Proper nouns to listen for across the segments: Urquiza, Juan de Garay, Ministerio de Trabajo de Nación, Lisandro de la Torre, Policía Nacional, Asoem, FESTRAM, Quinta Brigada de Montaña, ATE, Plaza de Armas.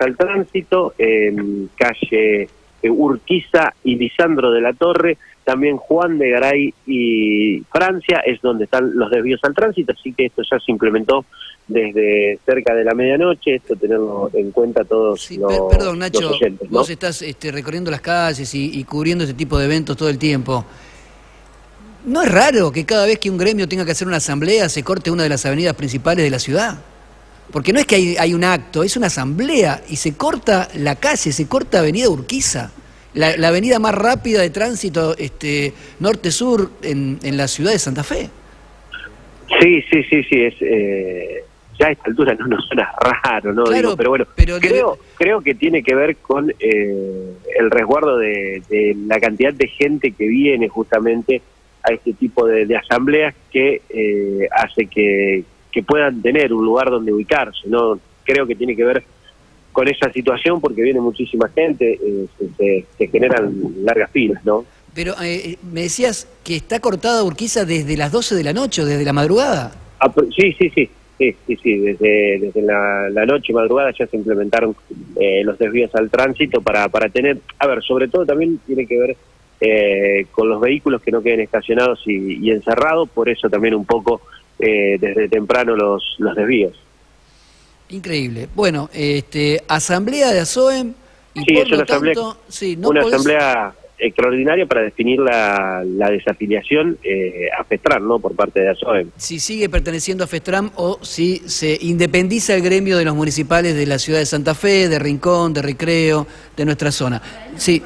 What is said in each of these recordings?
al tránsito, en calle Urquiza y Lisandro de la Torre, también Juan de Garay y Francia, es donde están los desvíos al tránsito, así que esto ya se implementó desde cerca de la medianoche, esto tenerlo en cuenta todos perdón, Nacho, los oyentes, ¿no? Vos estás recorriendo las calles y cubriendo este tipo de eventos todo el tiempo. ¿No es raro que cada vez que un gremio tenga que hacer una asamblea se corte una de las avenidas principales de la ciudad? Porque no es que hay un acto, es una asamblea y se corta la calle, se corta avenida Urquiza, la avenida más rápida de tránsito norte-sur en la ciudad de Santa Fe. Sí, es, ya a esta altura no nos suena raro, ¿no? Claro, digo, pero bueno, creo que tiene que ver con el resguardo de la cantidad de gente que viene justamente a este tipo de asambleas que hace que puedan tener un lugar donde ubicarse, ¿no? Creo que tiene que ver con esa situación porque viene muchísima gente, se generan largas filas, ¿no? Pero me decías que está cortada Urquiza desde las 12 de la noche, desde la madrugada. Ah, sí, desde la noche, madrugada ya se implementaron los desvíos al tránsito para tener, a ver, sobre todo también tiene que ver con los vehículos que no queden estacionados y encerrados, por eso también un poco desde temprano los desvíos. Increíble. Bueno, asamblea de Asoem. Y sí, por es una, asamblea extraordinaria para definir la desafiliación a FESTRAM, ¿no? Por parte de Asoem. Si sigue perteneciendo a FESTRAM o si se independiza el gremio de los municipales de la ciudad de Santa Fe, de Rincón, de Recreo, de nuestra zona. Sí,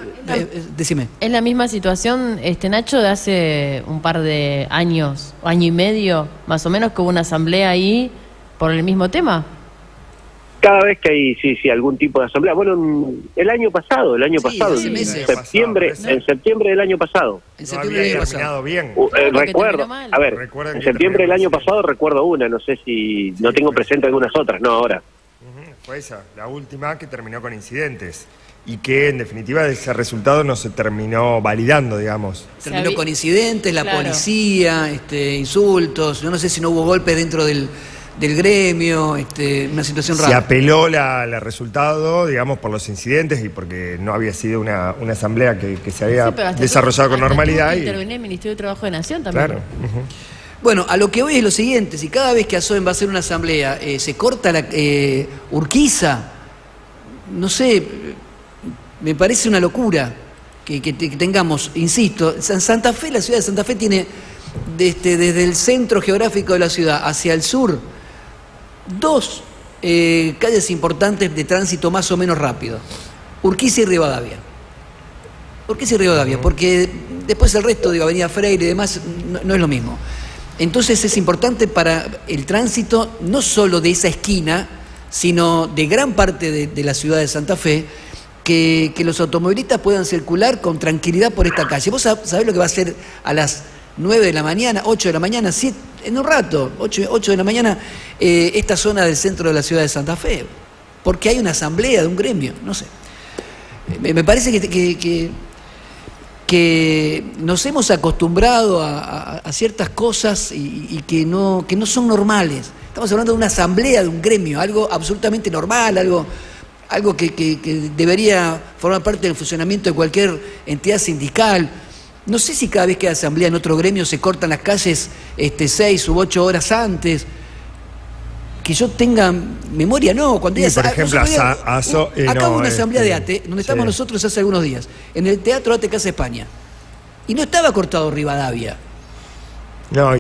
decime. Es la misma situación, Nacho, de hace un par de años, año y medio, más o menos, que hubo una asamblea ahí por el mismo tema. Cada vez que hay algún tipo de asamblea. Bueno, el año pasado, en septiembre del año pasado. En septiembre del año pasado. Bien. Recuerdo, a ver, en septiembre del año pasado recuerdo una, no sé si no tengo presente algunas otras, no ahora. Fue esa, la última que terminó con incidentes y que en definitiva ese resultado no se terminó validando, digamos. Terminó con incidentes, la policía, insultos, yo no sé si no hubo golpes dentro del gremio, una situación rara. Se apeló el resultado, digamos, por los incidentes y porque no había sido una asamblea que se había desarrollado con normalidad. Intervenía el Ministerio de Trabajo de Nación también. Claro. Bueno, a lo que voy es lo siguiente, si cada vez que Asoem va a hacer una asamblea se corta la Urquiza, no sé, me parece una locura que tengamos, insisto, Santa Fe, la ciudad de Santa Fe tiene desde el centro geográfico de la ciudad hacia el sur, dos calles importantes de tránsito más o menos rápido, Urquiza y Rivadavia. Urquiza y Rivadavia, porque después el resto, digo, Avenida Freire y demás, no es lo mismo. Entonces es importante para el tránsito, no solo de esa esquina, sino de gran parte de la ciudad de Santa Fe, que los automovilistas puedan circular con tranquilidad por esta calle. Vos sabés lo que va a ser a las 9 de la mañana, 8 de la mañana, 7, en un rato, 8 de la mañana, esta zona del centro de la ciudad de Santa Fe, porque hay una asamblea de un gremio, no sé. Me parece que nos hemos acostumbrado a ciertas cosas y que no son normales. Estamos hablando de una asamblea de un gremio, algo absolutamente normal, algo que debería formar parte del funcionamiento de cualquier entidad sindical. No sé si cada vez que hay asamblea en otro gremio se cortan las calles 6 u 8 horas antes. Que yo tenga memoria, no. Cuando sí, por ejemplo, acá hubo una asamblea de ATE, donde estábamos nosotros hace algunos días, en el Teatro ATE Casa España. Y no estaba cortado Rivadavia. No.